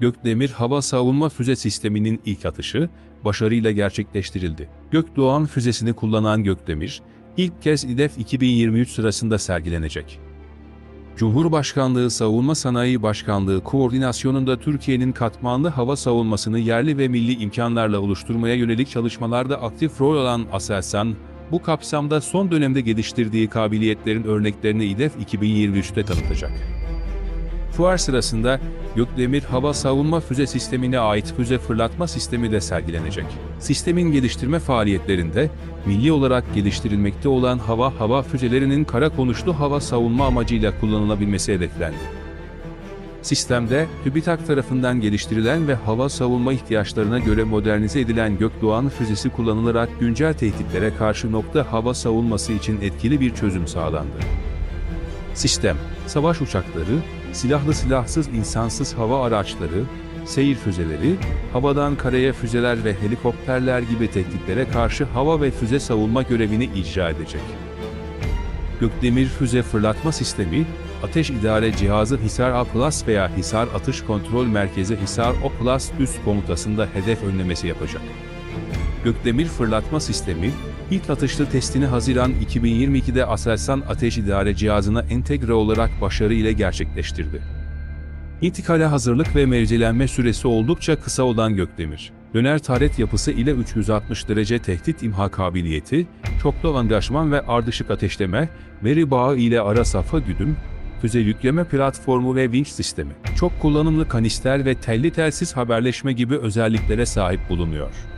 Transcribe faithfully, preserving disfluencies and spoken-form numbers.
Gökdemir hava savunma füze sisteminin ilk atışı başarıyla gerçekleştirildi. Gökdoğan füzesini kullanan Gökdemir, ilk kez İDEF iki bin yirmi üç sırasında sergilenecek. Cumhurbaşkanlığı Savunma Sanayi Başkanlığı koordinasyonunda Türkiye'nin katmanlı hava savunmasını yerli ve milli imkanlarla oluşturmaya yönelik çalışmalarda aktif rol alan ASELSAN, bu kapsamda son dönemde geliştirdiği kabiliyetlerin örneklerini İDEF iki bin yirmi üç'te tanıtacak. Fuar sırasında Gökdemir hava savunma füze sistemine ait füze fırlatma sistemi de sergilenecek. Sistemin geliştirme faaliyetlerinde, milli olarak geliştirilmekte olan hava hava füzelerinin kara konuşlu hava savunma amacıyla kullanılabilmesi hedeflendi. Sistemde, TÜBİTAK tarafından geliştirilen ve hava savunma ihtiyaçlarına göre modernize edilen Gökdoğan füzesi kullanılarak güncel tehditlere karşı nokta hava savunması için etkili bir çözüm sağlandı. Sistem, savaş uçakları, silahlı silahsız insansız hava araçları, seyir füzeleri, havadan karaya füzeler ve helikopterler gibi tehditlere karşı hava ve füze savunma görevini icra edecek. Gökdemir füze fırlatma sistemi, ateş idare cihazı HİSAR A plus veya HİSAR Atış Kontrol Merkezi HİSAR O plus üst komutasında hedef önlemesi yapacak. Gökdemir fırlatma sistemi, ilk atışlı testini Haziran iki bin yirmi iki'de ASELSAN Ateş İdare Cihazı'na entegre olarak başarıyla gerçekleştirdi. İntikale hazırlık ve mevcilenme süresi oldukça kısa olan Gökdemir, döner turret yapısı ile üç yüz altmış derece tehdit imha kabiliyeti, çoklu angajman ve ardışık ateşleme, veri bağı ile ara safa güdüm, füze yükleme platformu ve winch sistemi, çok kullanımlı kanister ve telli telsiz haberleşme gibi özelliklere sahip bulunuyor.